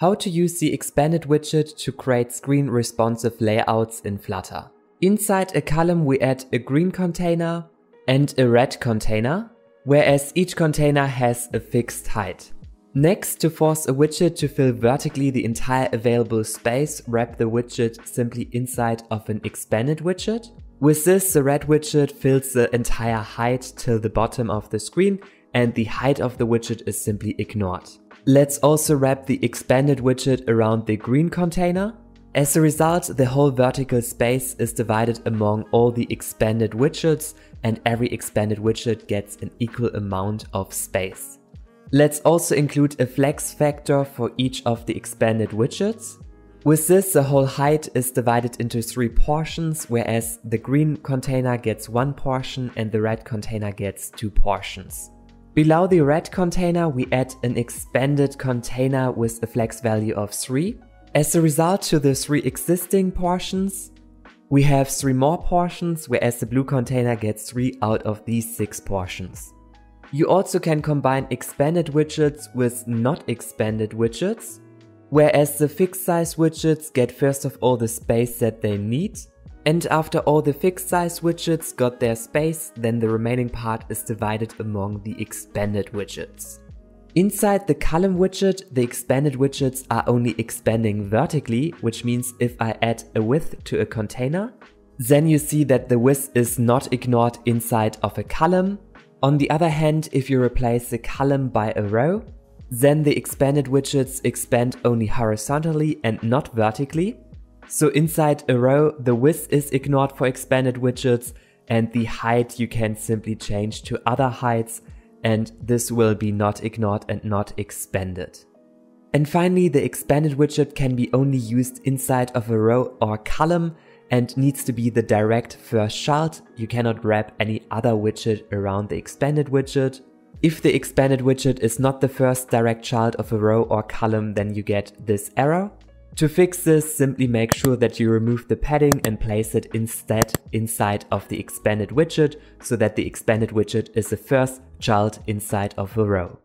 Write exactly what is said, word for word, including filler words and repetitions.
How to use the expanded widget to create screen responsive layouts in Flutter. Inside a column we add a green container and a red container, whereas each container has a fixed height. Next, to force a widget to fill vertically the entire available space, wrap the widget simply inside of an expanded widget. With this, the red widget fills the entire height till the bottom of the screen, and the height of the widget is simply ignored. Let's also wrap the expanded widget around the green container. As a result, the whole vertical space is divided among all the expanded widgets, and every expanded widget gets an equal amount of space. Let's also include a flex factor for each of the expanded widgets. With this, the whole height is divided into three portions, whereas the green container gets one portion and the red container gets two portions. Below the red container, we add an expanded container with a flex value of three. As a result, to the three existing portions, we have three more portions, whereas the blue container gets three out of these six portions. You also can combine expanded widgets with not expanded widgets, whereas the fixed size widgets get first of all the space that they need, and after all the fixed size widgets got their space, then the remaining part is divided among the expanded widgets. Inside the column widget, the expanded widgets are only expanding vertically, which means if I add a width to a container, then you see that the width is not ignored inside of a column. On the other hand, if you replace the column by a row, then the expanded widgets expand only horizontally and not vertically. So inside a row, the width is ignored for expanded widgets, and the height you can simply change to other heights, and this will be not ignored and not expanded. And finally, the expanded widget can be only used inside of a row or column and needs to be the direct first child. You cannot wrap any other widget around the expanded widget. If the expanded widget is not the first direct child of a row or column, then you get this error. To fix this, simply make sure that you remove the padding and place it instead inside of the expanded widget so that the expanded widget is the first child inside of a row.